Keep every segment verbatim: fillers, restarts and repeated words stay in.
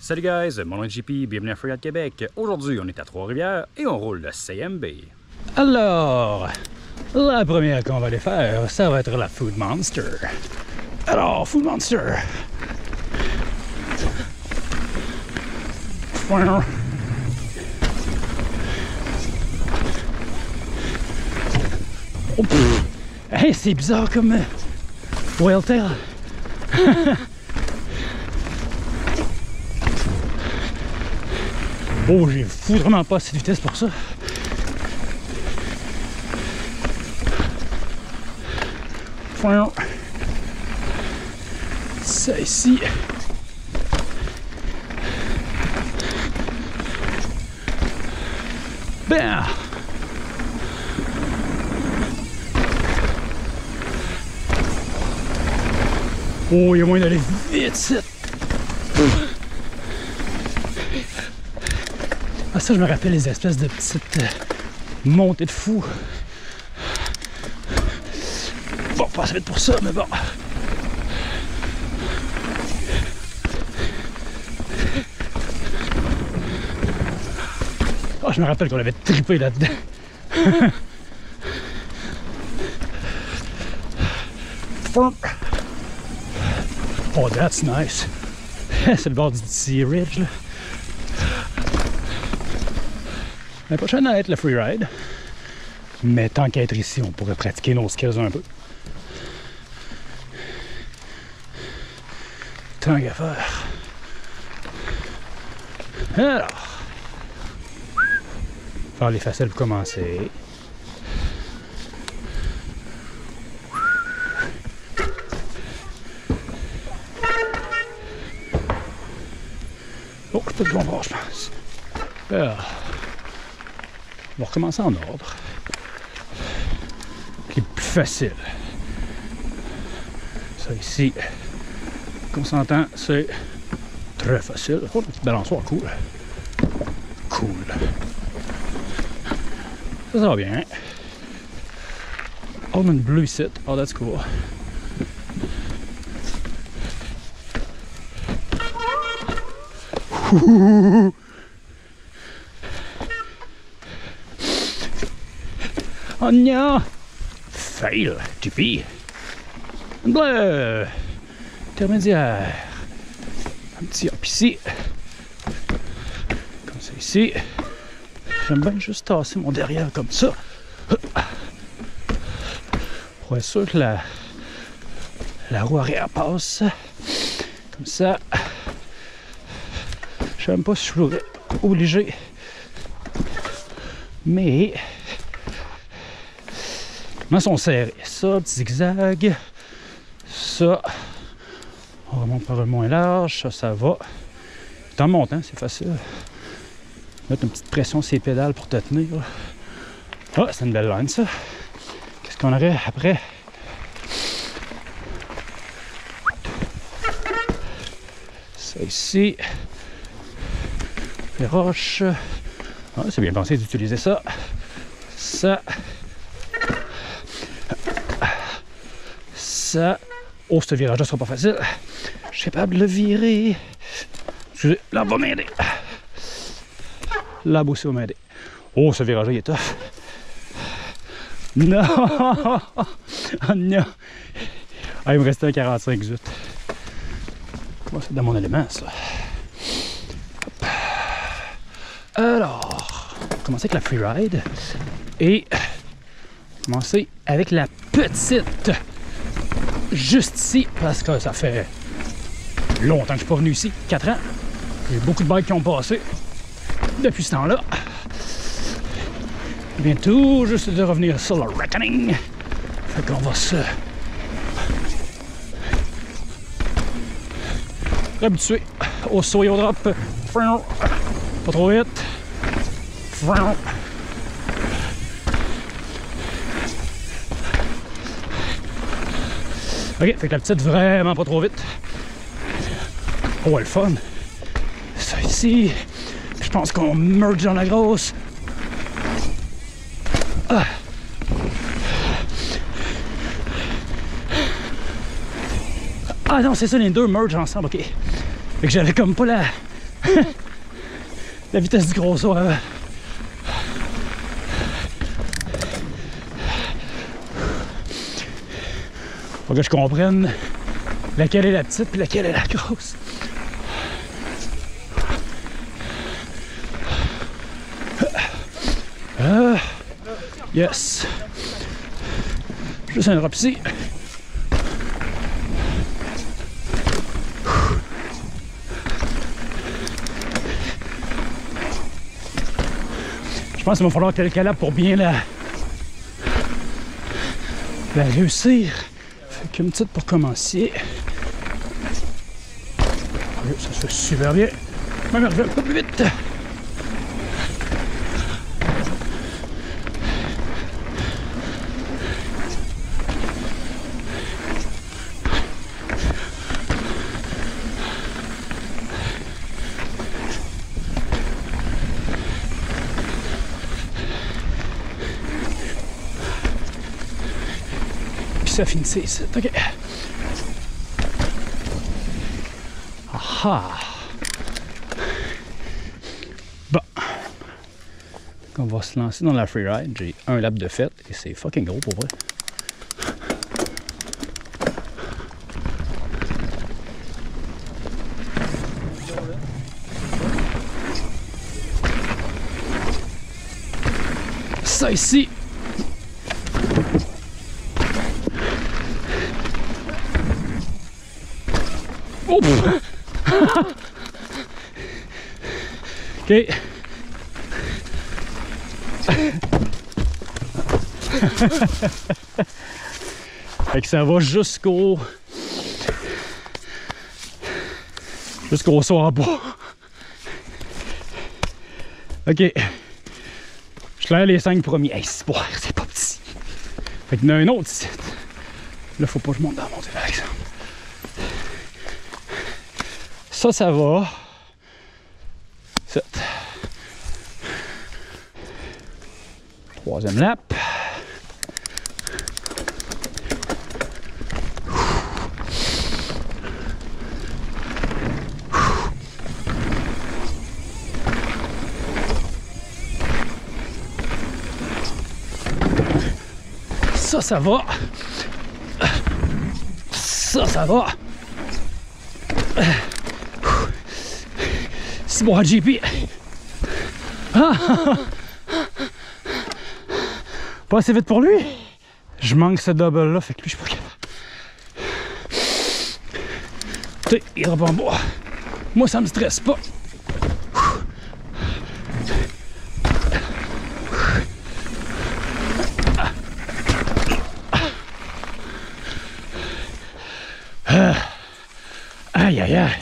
Salut guys, mon nom est J P, bienvenue à Freeride Québec. Aujourd'hui, on est à Trois-Rivières et on roule le C M B. Alors, la première qu'on va aller faire, ça va être la Food Monster. Alors, Food Monster. Oh, hey, c'est bizarre comme euh, whale tail. Oh, j'ai foutrement pas assez de vitesse pour ça. Ça ici. Ben. Oh, il y a moyen d'aller vite, ça. Ah, ça, je me rappelle les espèces de petites euh, montées de fou. Bon, pas assez vite pour ça, mais bon. Oh, je me rappelle qu'on avait trippé là-dedans. Oh, that's nice. C'est le bord du petit ridge, là. La prochaine à être le freeride. Mais tant qu'à être ici, on pourrait pratiquer nos skills un peu. Tant qu'à faire. Alors. Faire les faciles pour commencer. Oh, je peux de bon bord, je pense. Ah. On va recommencer en ordre, qui est plus facile. Ça ici, comme on s'entend, c'est très facile. Oh, une petite balançoire, cool. Cool. Ça, ça va bien. Hein? Oh, on a une bleue ici. Oh, that's cool. Ouh. Oh non! Fail, J P. Bleu! Intermédiaire. Un petit hop ici. Comme ça ici. J'aime bien juste tasser mon derrière comme ça. Pour être sûr que la, la roue arrière passe. Comme ça. Je ne sais même pas si je suis obligé. Mais... Maintenant, sont serrés. Ça, petit zigzag. Ça, on remonte par le moins large. Ça, ça va. T'en montes, hein, c'est facile. Mettre une petite pression sur les pédales pour te tenir. Ah, oh, c'est une belle line, ça. Qu'est-ce qu'on aurait après? Ça ici. Les roches. Ah, c'est bien pensé d'utiliser ça. Ça. Ça. Oh, ce virage-là sera pas facile. Je suis capable de le virer. Excusez, là va m'aider. Là aussi va m'aider. Oh, ce virage-là, il est tough. Non! Oh non! Ah, il me restait un quarante-cinq zut. Comment c'est dans mon élément, ça? Hop. Alors, on va commencer avec la freeride. Et on va commencer avec la petite. Juste ici, parce que ça fait longtemps que je suis pas venu ici, quatre ans. J'ai beaucoup de bikes qui ont passé depuis ce temps-là. Bientôt, juste de revenir sur le reckoning. Fait qu'on va se habituer au saut et au drop. Pas trop vite. Ok, fait que la petite vraiment pas trop vite. Oh, elle fun. Ça ici. Je pense qu'on merge dans la grosse. Ah. Ah non, c'est ça, les deux merge ensemble, ok. Fait que j'avais comme pas la... la vitesse du gros saut. Hein. Faut que je comprenne laquelle est la petite puis laquelle est la grosse. Ah, yes. Juste un drop ici. Je pense qu'il va falloir tel calabre pour bien la, la réussir. Fait qu'une petite pour commencer. Ça se fait super bien. Même arriver un peu plus vite. Ça finissait ici, ok. Aha! Bon. On va se lancer dans la freeride. J'ai un lap de fête et c'est fucking gros pour vrai. Ça ici! Ok. Fait que ça va jusqu'au jusqu'au saut en bas. Ok. Je claire les cinq premiers. Hey, c'est pas, c'est pas petit. Fait qu'il y en a un autre ici. Là, faut pas que je monte dans mon par exemple. Ça, ça va. Troisième lap. Ça, ça va. Ça, ça va. C'est bon, J P. Ah, ah, ah. Pas assez vite pour lui. Je manque ce double là, fait que lui je suis pas capable. Il repart en bas. Moi ça me stresse pas. Ah. Aïe aïe aïe.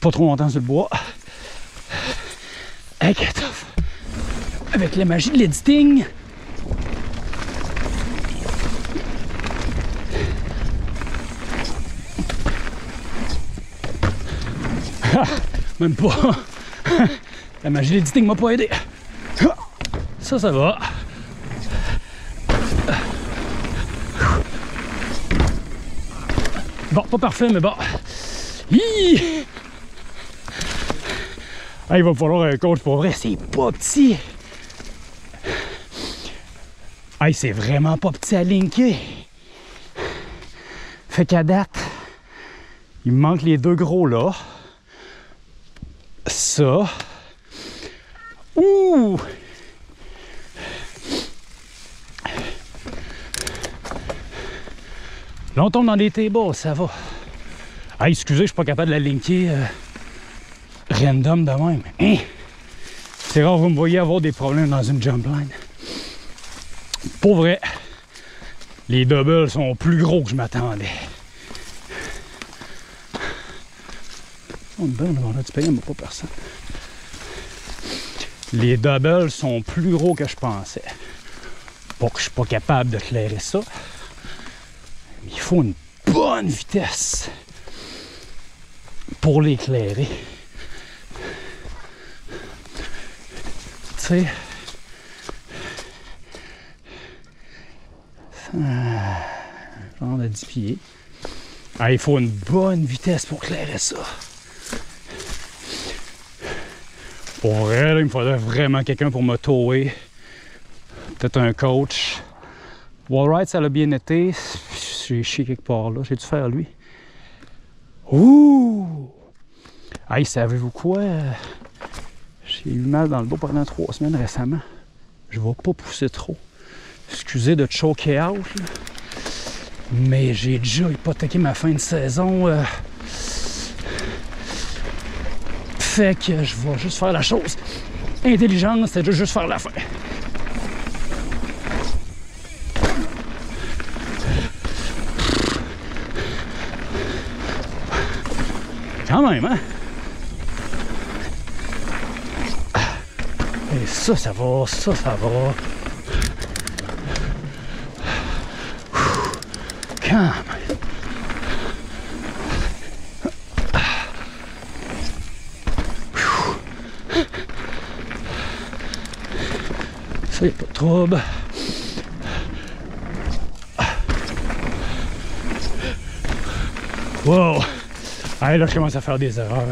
Pas trop longtemps sur le bois. Avec la magie de l'editing. Ah, même pas. La magie de l'editing m'a pas aidé. Ça, ça va. Bon, pas parfait, mais bon. Hi! Ah, il va me falloir un coach pour vrai, c'est pas petit. Hey, c'est vraiment pas petit à linker. Fait qu'à date, il me manque les deux gros là. Ça. Ouh! Là, on tombe dans les tables, ça va. Hey, excusez, je suis pas capable de la linker euh, random de même. Hein? C'est rare, vous me voyez avoir des problèmes dans une jump line. Pour vrai, les doubles sont plus gros que je m'attendais. On est bien, on a du pain, mais pas personne. Les doubles sont plus gros que je pensais. Pas que je suis pas capable de clairer ça. Mais il faut une bonne vitesse pour les clairer. Tu sais. Ah, genre de dix pieds. Ah, il faut une bonne vitesse pour clairer ça. Pour vrai, là, il me faudrait vraiment quelqu'un pour me tower. Peut-être un coach. Wallride, ça l'a bien été. J'ai chié quelque part là. J'ai dû faire lui. Ouh! Hey, savez-vous quoi? J'ai eu mal dans le dos pendant trois semaines récemment. Je ne vais pas pousser trop. Excusez de choker out, là. Mais j'ai déjà hypothéqué ma fin de saison. Euh... Fait que je vais juste faire la chose intelligente, c'est juste faire la fin. Quand même, hein? Et ça, ça va, ça, ça va. Quand même. Ça, y a pas de trouble. Wow! Allez, là, je commence à faire des erreurs.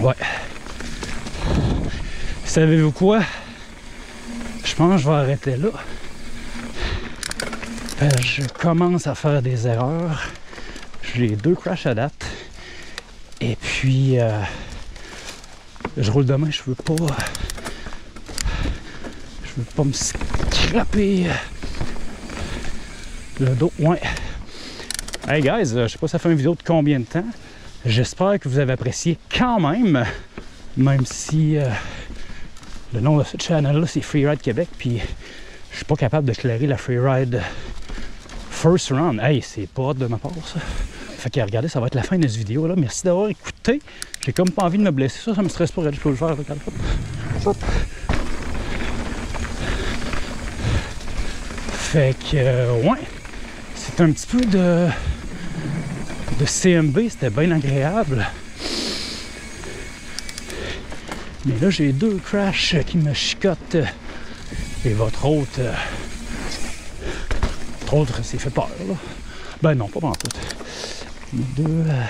Ouais. Savez-vous quoi? Je pense que je vais arrêter là. Je commence à faire des erreurs. J'ai deux crashs à date. Et puis, euh, je roule demain. Je veux pas. Je veux pas me scraper le dos. Ouais. Hey guys, je sais pas ça fait une vidéo de combien de temps. J'espère que vous avez apprécié quand même. Même si euh, le nom de ce channel-là, c'est Freeride Québec. Puis, je suis pas capable de clairer la Freeride First Round. Hey, c'est pas hâte de ma part, ça. Fait que regardez, ça va être la fin de cette vidéo-là. Merci d'avoir écouté. J'ai comme pas envie de me blesser. Ça, ça me stresse pas. Je peux le faire. Regarde. Hop. Fait que, euh, ouais. C'est un petit peu de, de C M B. C'était bien agréable. Mais là, j'ai deux crashs qui me chicotent. Et votre hôte... Euh, Autre s'est fait peur là. Ben non, pas en tout. Deux, euh,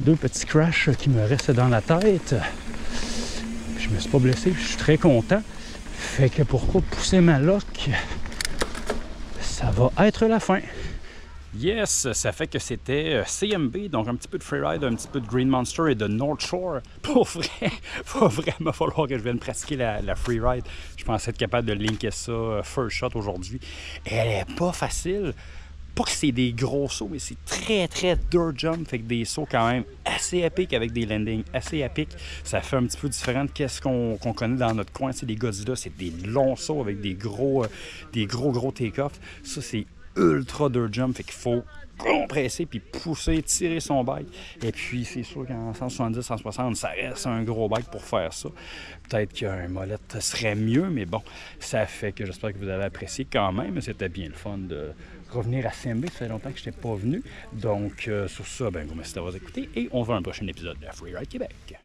deux petits crashs qui me restent dans la tête. Je me suis pas blessé, je suis très content. Fait que pourquoi pousser ma loque? Ça va être la fin. Yes, ça fait que c'était C M B, donc un petit peu de freeride, un petit peu de Green Monster et de North Shore. Pour vrai, va vraiment falloir que je vienne pratiquer la, la freeride. Je pensais être capable de linker ça first shot aujourd'hui. Elle est pas facile. Pas que c'est des gros sauts, mais c'est très très dirt jump, fait que des sauts quand même assez à pic avec des landings assez à pic. Ça fait un petit peu différent de qu'est-ce qu'on qu'on connaît dans notre coin. C'est des Godzilla, c'est des longs sauts avec des gros, des gros gros take-off. Ça c'est ultra dirt jump, fait qu'il faut compresser puis pousser, tirer son bike. Et puis c'est sûr qu'en cent soixante-dix cent soixante, ça reste un gros bike pour faire ça. Peut-être qu'un molette serait mieux, mais bon, ça fait que j'espère que vous avez apprécié quand même. C'était bien le fun de revenir à C M B, ça fait longtemps que je n'étais pas venu. Donc euh, sur ça, ben, merci d'avoir écouté et on se voit dans un prochain épisode de Freeride Québec.